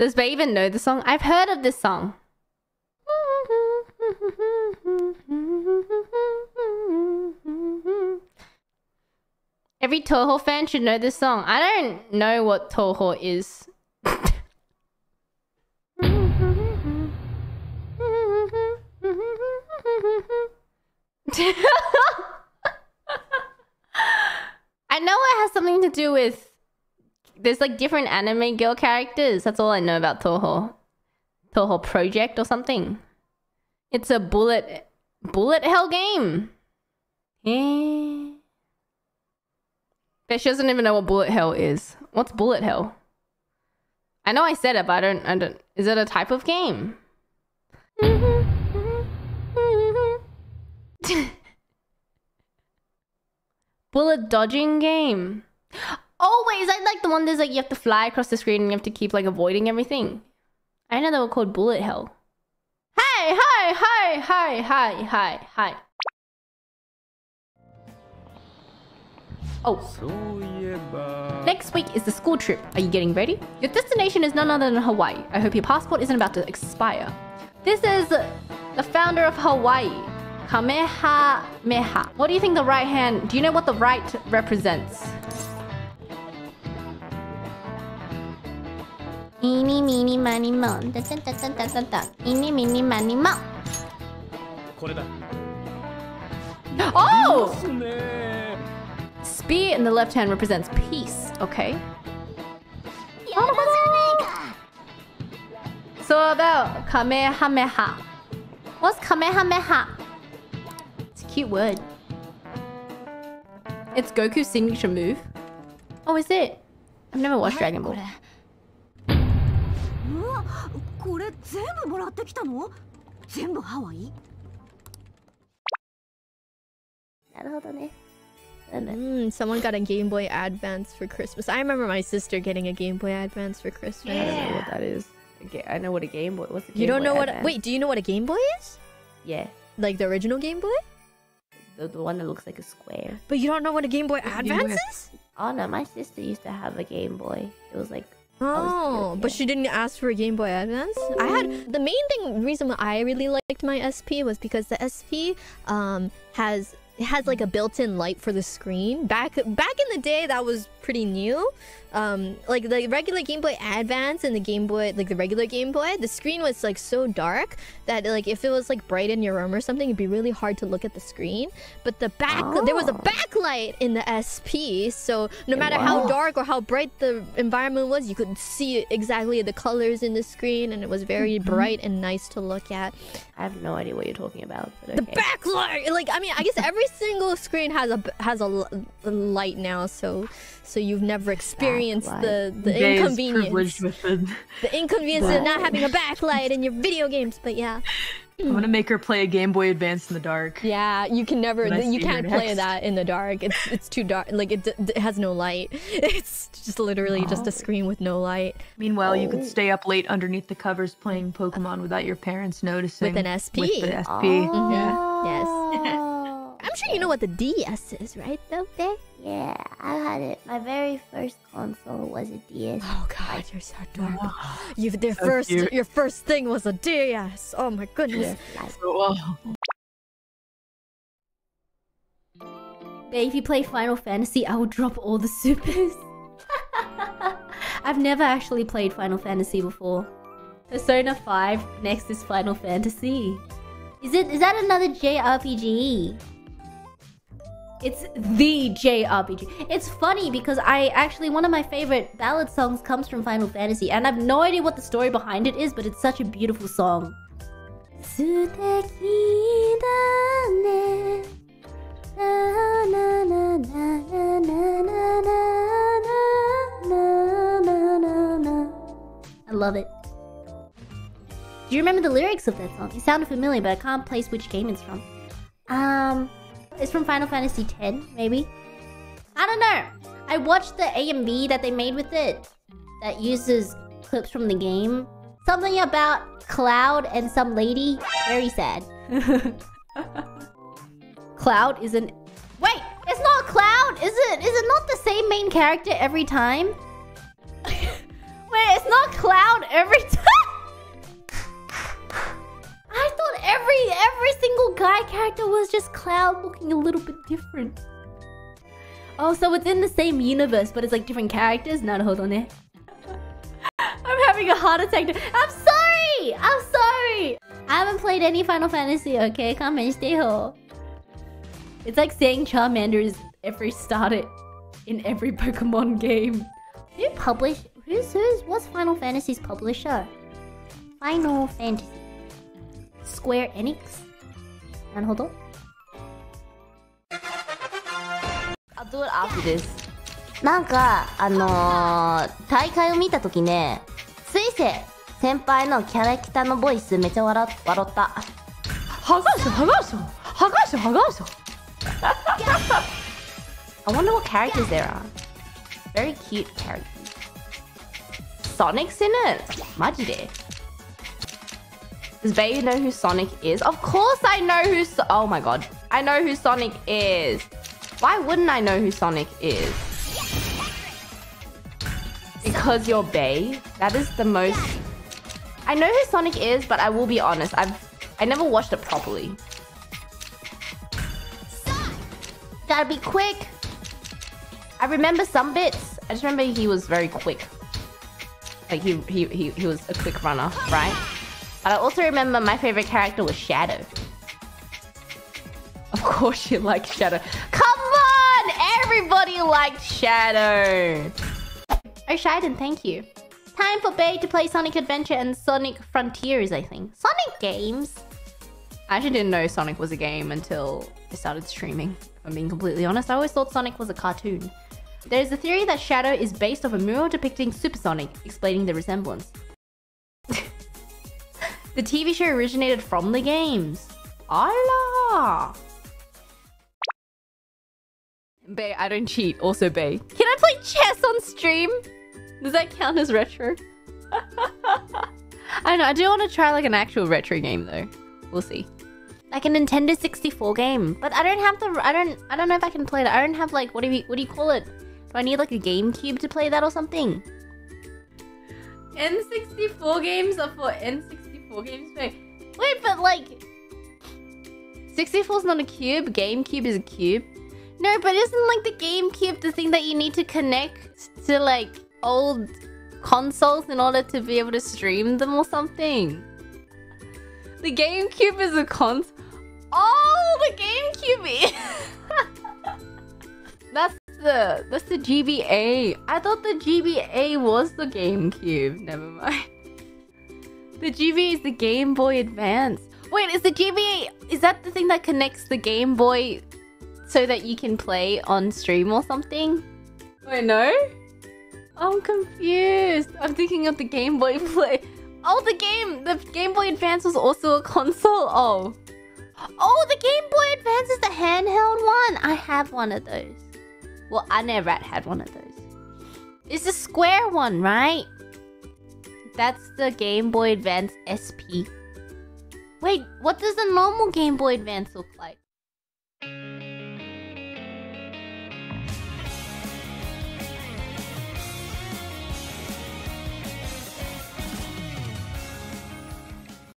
Does Bay even know the song? I've heard of this song. Every Touhou fan should know this song. I don't know what Touhou is. I know it has something to do with... There's like different anime girl characters. That's all I know about Touhou. Touhou Project or something. It's a bullet hell game. Yeah. But she doesn't even know what bullet hell is. What's bullet hell? I know I said it, but I don't. Is it a type of game? Bullet dodging game. Oh wait, is that like the one there's like you have to fly across the screen and you have to keep like avoiding everything? I know they were called bullet hell. Hi, hi, hi, hi, hi, hi, hi. Oh. Next week is the school trip. Are you getting ready? Your destination is none other than Hawaii. I hope your passport isn't about to expire. This is the founder of Hawaii, Kamehameha. What do you think the right hand... Do you know what the right represents? Eeny, meeny, miny, moe. Da, da, da, da, da, da. Eeny, meeny, miny, moe. Oh! Spear in the left hand represents peace. Okay. So about Kamehameha. What's Kamehameha? It's a cute word. It's Goku's signature move. Oh, is it? I've never watched Dragon Ball. Someone got a Game Boy Advance for Christmas. I remember my sister getting a Game Boy Advance for Christmas. Yeah. I don't know what that is. I know what a Game Boy... What's a Game you don't Boy know what... Advance? Wait, do you know what a Game Boy is? Yeah. Like the original Game Boy? The one that looks like a square. But you don't know what a Game Boy Advance is? Oh no, my sister used to have a Game Boy. It was like... Oh, but she didn't ask for a Game Boy Advance? I had... The main thing, reason why I really liked my SP was because the SP has like a built-in light for the screen. Back in the day, that was pretty new. Like the regular Game Boy Advance and the Game Boy, like the regular Game Boy, the screen was like so dark that like if it was like bright in your room or something, it'd be really hard to look at the screen. But the back, there was a backlight in the SP, so no matter how dark or how bright the environment was, you could see exactly the colors in the screen, and it was very bright and nice to look at. I have no idea what you're talking about. But okay. The backlight, like I mean, I guess every single screen has a light now, so you've never experienced the inconvenience of not having a backlight in your video games. But yeah, I'm gonna make her play a Game Boy Advance in the dark. Yeah, you can never, you can't play that in the dark. It's too dark. Like it has no light. It's just literally just a screen with no light. Meanwhile, you could stay up late underneath the covers playing Pokemon without your parents noticing. With an SP. With the SP. Yeah. Yes. I'm sure you know what the DS is, right, though, Faye? Yeah, I had it. My very first console was a DS. Oh God, you're so adorable. Wow. Your first thing was a DS. Oh my goodness. Yes. If you play Final Fantasy, I will drop all the supers. I've never actually played Final Fantasy before. Persona 5 next is Final Fantasy. Is that another JRPG? It's the JRPG. It's funny because one of my favorite ballad songs comes from Final Fantasy, and I've no idea what the story behind it is, but it's such a beautiful song. I love it. Do you remember the lyrics of that song? It sounded familiar, but I can't place which game it's from. It's from Final Fantasy X, maybe? I don't know! I watched the AMV that they made with it that uses clips from the game. Something about Cloud and some lady. Very sad. Cloud isn't... Wait! It's not Cloud! Is it not the same main character every time? Wait, it's not saw Cloud every time. I thought every single guy character was just Cloud looking a little bit different. Oh, so it's in the same universe, but it's like different characters? Nah, hold on there. I'm having a heart attack. I'm sorry! I'm sorry! I haven't played any Final Fantasy, okay? Come and stay home. It's like saying Charmander is every started in every Pokemon game. Who published? What's Final Fantasy's publisher? Final Fantasy. Square Enix? And hold on. I'll do it after this. なんか、大会を見たときね、水星先輩のキャラクターのボイスめっちゃ笑った。はがしょ。I wonder what characters there are. Very cute characters. Sonic's in it. Majide. Does Bae know who Sonic is? Of course I know who. Oh my god, I know who Sonic is. Why wouldn't I know who Sonic is? Because you're Bae. That is the most. I know who Sonic is, but I will be honest. I never watched it properly. Gotta be quick. I remember some bits. I just remember he was very quick. Like he was a quick runner, right? But I also remember my favorite character was Shadow. Of course, you like Shadow. Come on, everybody liked Shadow. Oh, Shiden, thank you. Time for Bae to play Sonic Adventure and Sonic Frontiers, I think. Sonic games. I actually didn't know Sonic was a game until I started streaming. If I'm being completely honest, I always thought Sonic was a cartoon. There is a theory that Shadow is based off a mural depicting Super Sonic, explaining the resemblance. The TV show originated from the games. Allah! Bae, I don't cheat. Also, Bae. Can I play chess on stream? Does that count as retro? I know, I do want to try like an actual retro game though. We'll see. Like a Nintendo 64 game, but I don't have the. I don't know if I can play that. I don't have like what do you call it? Do I need like a GameCube to play that or something? N64 games are for N64 games. Wait, but like 64 is not a cube. GameCube is a cube. No, but isn't like the GameCube the thing that you need to connect to like old consoles in order to be able to stream them or something? The GameCube is a console. Oh, the GameCube is. That's the GBA. I thought the GBA was the GameCube. Never mind. The GBA is the Game Boy Advance. Wait, is the GBA? Is that the thing that connects the Game Boy so that you can play on stream or something? Wait, no. I'm confused. I'm thinking of the Game Boy Play. Oh, the Game Boy Advance was also a console. Oh, the Game Boy Advance is the handheld one. I have one of those. Well, I know Rat had one of those. It's the square one, right? That's the Game Boy Advance SP. Wait, what does the normal Game Boy Advance look like?